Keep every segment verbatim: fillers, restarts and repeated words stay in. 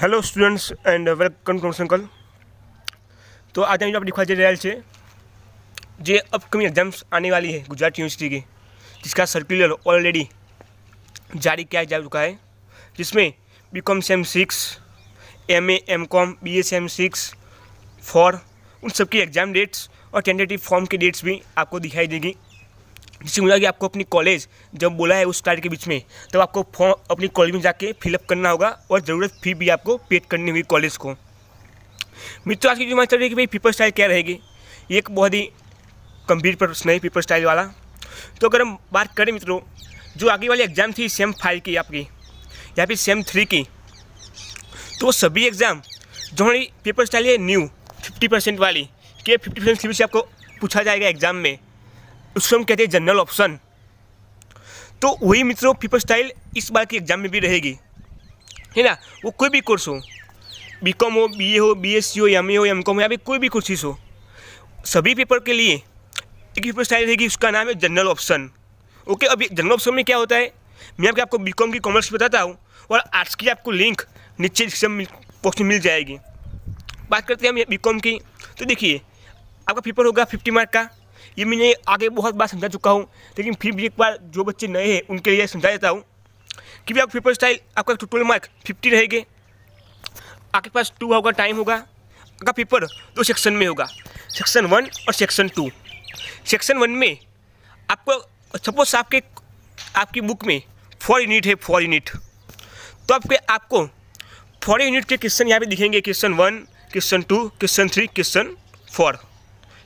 Hello students and welcome to संकल। तो आज हम जो आप दिखा रहा है जो अपकमिंग एग्जाम्स आने वाली है गुजरात यूनिवर्सिटी की, जिसका सर्कुलर ऑलरेडी जारी किया जा चुका है, जिसमें B com sem six, M A M com, B A sem six for उन सबकी एग्ज़ाम डेट्स और टेंटेटिव फॉर्म की डेट्स भी आपको दिखाई देगी। जिससे मुझे कि आपको अपनी कॉलेज जब बोला है उस तारीख के बीच में, तब तो आपको फॉर्म अपनी कॉलेज में जाके फिलअप करना होगा और ज़रूरत फी भी आपको पेड करनी होगी कॉलेज को। मित्रों, आज की जो मास्टर है कि भाई पेपर स्टाइल क्या रहेगी, ये एक बहुत ही गंभीर प्रश्न है पेपर स्टाइल वाला। तो अगर हम बात करें मित्रों, जो आगे वाली एग्ज़ाम थी सेम फाइव की आपकी या फिर सेम थ्री की, तो सभी एग्ज़ाम जो हमारी पेपर स्टाइल है न्यू फिफ्टी परसेंट वाली के फिफ्टी परसेंट सिलेबस आपको पूछा जाएगा एग्ज़ाम में, उसको हम कहते हैं जनरल ऑप्शन। तो वही मित्रों पेपर स्टाइल इस बार की एग्ज़ाम में भी रहेगी, है ना। वो कोई भी कोर्स हो, बी कॉम हो, बी ए हो, बी एस सी हो, एम ए हो, एम कॉम हो, या फिर कोई भी कोर्सेस हो, सभी पेपर के लिए एक पेपर स्टाइल रहेगी, उसका नाम है जनरल ऑप्शन। ओके, अभी जनरल ऑप्शन में क्या होता है, मैं आपके आपको बी कॉम की कॉमर्स बताता हूँ और आर्ट्स की आपको लिंक नीचे डिस्क्रिप्शन बॉक्स में मिल जाएगी। बात करते हैं हम बी कॉम की, तो देखिए आपका पेपर होगा फिफ्टी मार्क का। ये मैंने आगे बहुत बार समझा चुका हूँ, लेकिन फिर भी एक बार जो बच्चे नए हैं उनके लिए समझा देता हूँ कि भी आपका पेपर स्टाइल आपका टोटल मार्क फिफ्टी रहेंगे। आपके पास टू होगा टाइम होगा। आपका पेपर दो सेक्शन में होगा, सेक्शन वन और सेक्शन टू। सेक्शन वन में आपको सपोज आपके आपकी बुक में फोर यूनिट है, फोर यूनिट, तो आपके आपको फोर यूनिट के क्वेश्चन यहाँ पर दिखेंगे, question one, question two, question three, question four.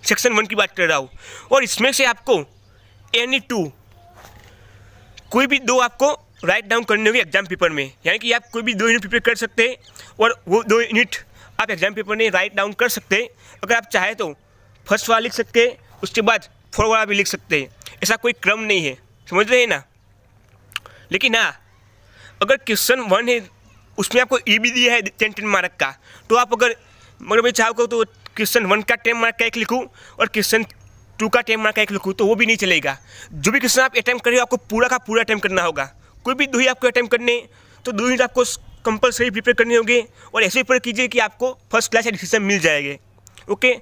Section one की बात कर रहा हूँ। और इसमें से आपको एनी टू कोई भी दो आपको राइट डाउन करने होगी एग्जाम पेपर में, यानी कि आप कोई भी दो यूनिट प्रिपेयर कर सकते हैं और वो दो यूनिट आप एग्जाम पेपर में राइट डाउन कर सकते हैं। अगर आप चाहे तो फर्स्ट वाला लिख सकते हैं, उसके बाद फोर्थ वाला भी लिख सकते हैं, ऐसा कोई क्रम नहीं है, समझ रहे हैं ना। लेकिन हाँ, अगर क्वेश्चन वन है उसमें आपको ई भी दिया है टेन टेन मार्क का, तो आप अगर मगर मैं चाहो तो क्वेश्चन वन का टेन मार्क का एक लिखूँ और क्वेश्चन टू का टेन मार्क का एक लिखूँ, तो वो भी नहीं चलेगा। जो भी क्वेश्चन आप अटैम्प्ट करें आपको पूरा का पूरा अटैम्प्ट करना होगा। कोई भी दो ही आपको अटैम्प्ट करने, तो दो यूनिट आपको कंपलसरी प्रिपेयर करने होंगे और ऐसे प्रिपेयर कीजिए कि आपको फर्स्ट क्लास या डिस्क्रिप्शन मिल जाएंगे। ओके,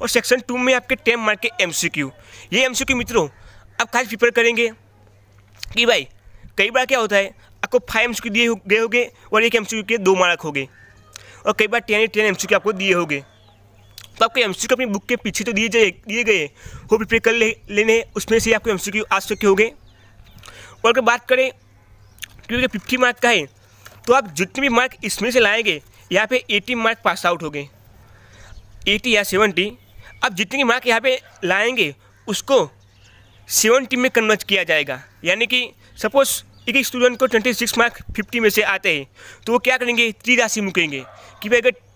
और सेक्शन टू में आपके टेन मार्क के एम सी क्यू। ये एम सी क्यू मित्रों आप खास प्रिपेयर करेंगे कि भाई कई बार क्या होता है, आपको फाइव एम सी क्यू दिए गए होंगे और एक एम सी क्यू के दो मार्क हो गए, और कई बार ten ten M C Q आपको दिए होंगे। तो आपको एम सी क्यू अपनी बुक के पीछे तो दिए जाए दिए गए वो प्रिपेयर कर ले, लेने, उसमें से आपको एम सी क्यू आ सके हो गए। और अगर बात करें क्योंकि फिफ्टी मार्क का है, तो आप जितने भी मार्क इसमें से लाएंगे, यहाँ पे एटी मार्क पास आउट हो गए, एटी या सेवेंटी। आप जितने भी मार्क यहाँ पे लाएंगे उसको सेवेंटी में कन्वर्ट किया जाएगा, यानी कि सपोज एक एक स्टूडेंट को ट्वेंटी सिक्स मार्क फिफ्टी में से आते हैं, तो वो क्या करेंगे, त्रिराशि मुकेंगे कि भाई अगर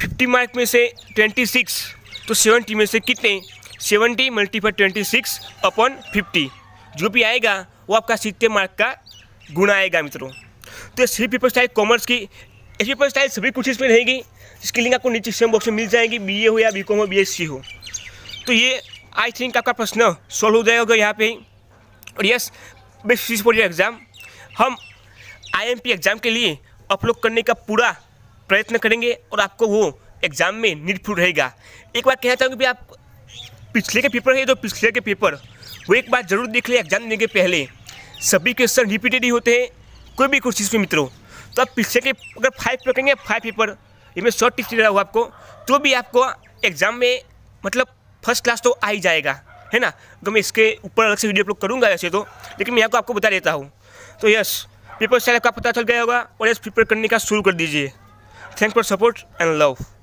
फिफ्टी मार्क में से ट्वेंटी सिक्स, तो सेवेंटी में से कितने, seventy multiple twenty six upon fifty, जो भी आएगा वो आपका सितर मार्क का गुना आएगा मित्रों। तो सी पेपर स्टाइल कॉमर्स की ऐसी पेपर स्टाइल सभी कोर्सेज में रहेगी, जिसकी लिंक आपको नीचे सेम बॉक्स में मिल जाएगी, बीए हो या बीकॉम हो, बीएससी हो। तो ये आई थिंक आपका प्रश्न सॉल्व हो जाएगा यहाँ पे। और यस, बेस्ट चीज फॉर योर एग्ज़ाम, हम आईएमपी एग्ज़ाम के लिए अपलोड करने का पूरा प्रयत्न करेंगे और आपको वो एग्ज़ाम में नीडफुल रहेगा। एक बार कहना चाहूँगी भी, आप पिछले के पेपर है तो पिछले के पेपर वो एक बार जरूर देख लें एग्ज़ाम देने के पहले। सभी क्वेश्चन रिपीटेड ही होते हैं कोई भी कोर्सेज में मित्रों। तो आप पिछले के अगर फाइव पेपर करेंगे, फाइव पेपर ये मैं शॉर्ट टिप्स दे रहा हूँ आपको, तो भी आपको एग्ज़ाम में मतलब फर्स्ट क्लास तो आ ही जाएगा, है ना। अगर मैं इसके ऊपर अलग से वीडियो अपलोड करूँगा वैसे तो, लेकिन मैं आपको आपको बता देता हूँ। तो यस, पेपर स्टाइल आपका पता चल गया होगा और यस प्रिपेयर करने का शुरू कर दीजिए। Thanks for support and love.